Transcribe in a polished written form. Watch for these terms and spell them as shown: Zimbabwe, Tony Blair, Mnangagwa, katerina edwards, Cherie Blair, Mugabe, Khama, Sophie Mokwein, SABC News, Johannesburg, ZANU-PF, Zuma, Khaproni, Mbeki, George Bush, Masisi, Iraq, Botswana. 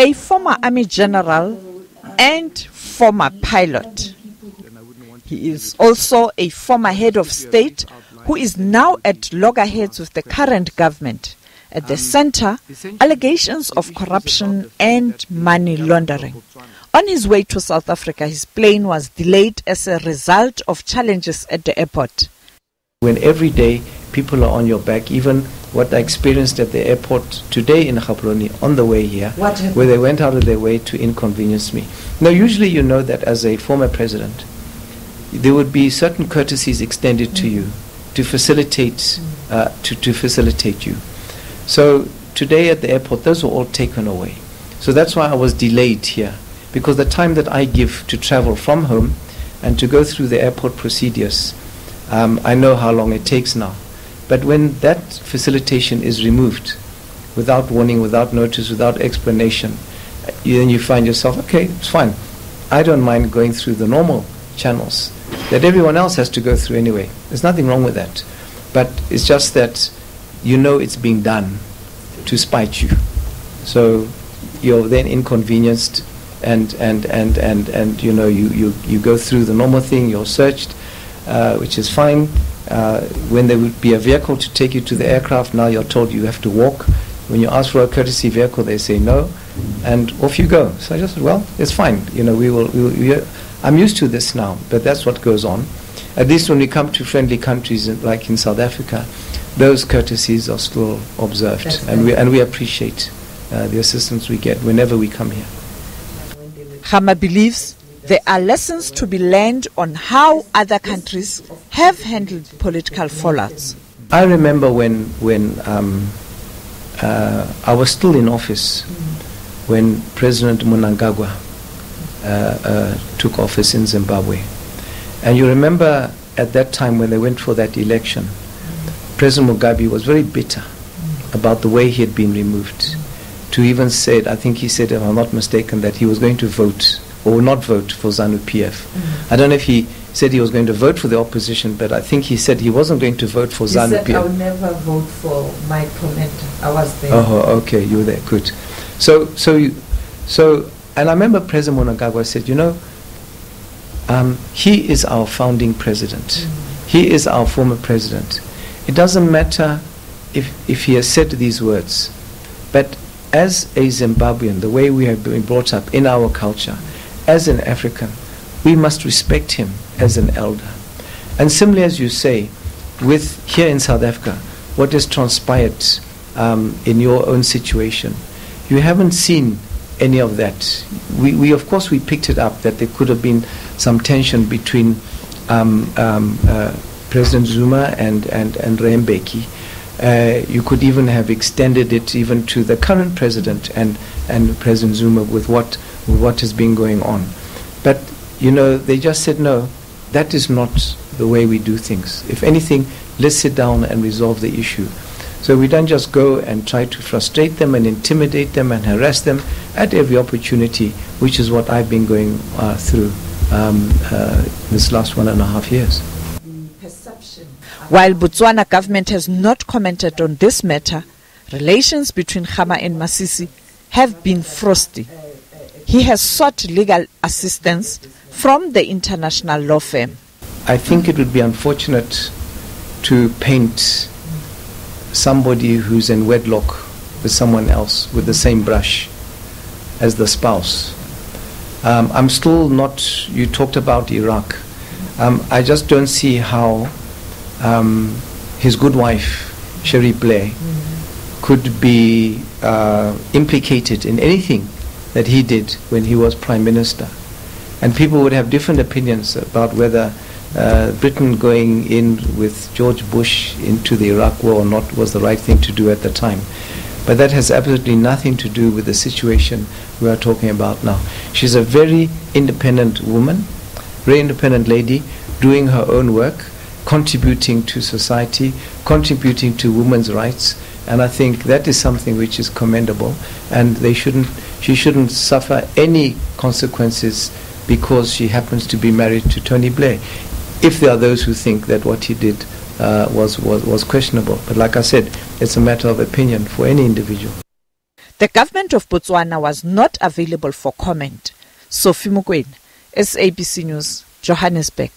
a former army general and former pilot. He is also a former head of state who is now at loggerheads with the current government. At the center, allegations of corruption and money laundering. On his way to South Africa, his plane was delayed as a result of challenges at the airport. When every day people are on your back, even what I experienced at the airport today in Khaproni on the way here, where they went out of their way to inconvenience me. Now, usually you know that as a former president, there would be certain courtesies extended to you to facilitate, you. So today at the airport, those were all taken away. So that's why I was delayed here, because the time that I give to travel from home and to go through the airport procedures, I know how long it takes now. But when that facilitation is removed, without warning, without notice, without explanation, then you find yourself, okay, it's fine. I don't mind going through the normal channels that everyone else has to go through anyway. There's nothing wrong with that. But it's just that you know it's being done to spite you. So you're then inconvenienced and you know, you go through the normal thing, you're searched, which is fine. When there would be a vehicle to take you to the aircraft, now you're told you have to walk. When you ask for a courtesy vehicle, they say no, and off you go. So I just said, well, it's fine. You know, I'm used to this now, but that's what goes on. At least when we come to friendly countries like in South Africa, those courtesies are still observed, and we appreciate the assistance we get whenever we come here. Khama believes there are lessons to be learned on how other countries have handled political fallouts. I remember when I was still in office, when President Mnangagwa took office in Zimbabwe. And you remember at that time when they went for that election, President Mugabe was very bitter about the way he had been removed. To even said, I think he said, if I'm not mistaken, that he was going to vote or not vote for ZANU-PF. I don't know if he said he was going to vote for the opposition, but I think he said he wasn't going to vote for ZANU-PF. He said, I'll never vote for my opponent. I was there. Oh, okay, you were there, good. So, and I remember President Mnangagwa said, you know, he is our founding president. He is our former president. It doesn't matter if he has said these words, but as a Zimbabwean, the way we have been brought up in our culture, as an African, we must respect him as an elder. And similarly, as you say, with here in South Africa, what has transpired in your own situation, you haven't seen any of that. We of course, we picked it up that there could have been some tension between President Zuma and Mbeki. You could even have extended it even to the current president and President Zuma with what has been going on. But, you know, they just said, no, that is not the way we do things. If anything, let's sit down and resolve the issue. So we don't just go and try to frustrate them and intimidate them and harass them at every opportunity, which is what I've been going through this last 1.5 years. While Botswana government has not commented on this matter, relations between Khama and Masisi have been frosty. He has sought legal assistance from the international law firm. I think it would be unfortunate to paint somebody who's in wedlock with someone else with the same brush as the spouse. I'm still not, you talked about Iraq. I just don't see how his good wife, Cherie Blair, could be implicated in anything that he did when he was Prime Minister. And people would have different opinions about whether Britain going in with George Bush into the Iraq war or not was the right thing to do at the time. But that has absolutely nothing to do with the situation we are talking about now. She's a very independent woman, very independent lady, doing her own work, contributing to society, contributing to women's rights, and I think that is something which is commendable, and she shouldn't suffer any consequences because she happens to be married to Tony Blair, if there are those who think that what he did was questionable. But like I said, it's a matter of opinion for any individual. The government of Botswana was not available for comment. Sophie Mokwein, SABC News, Johannesburg.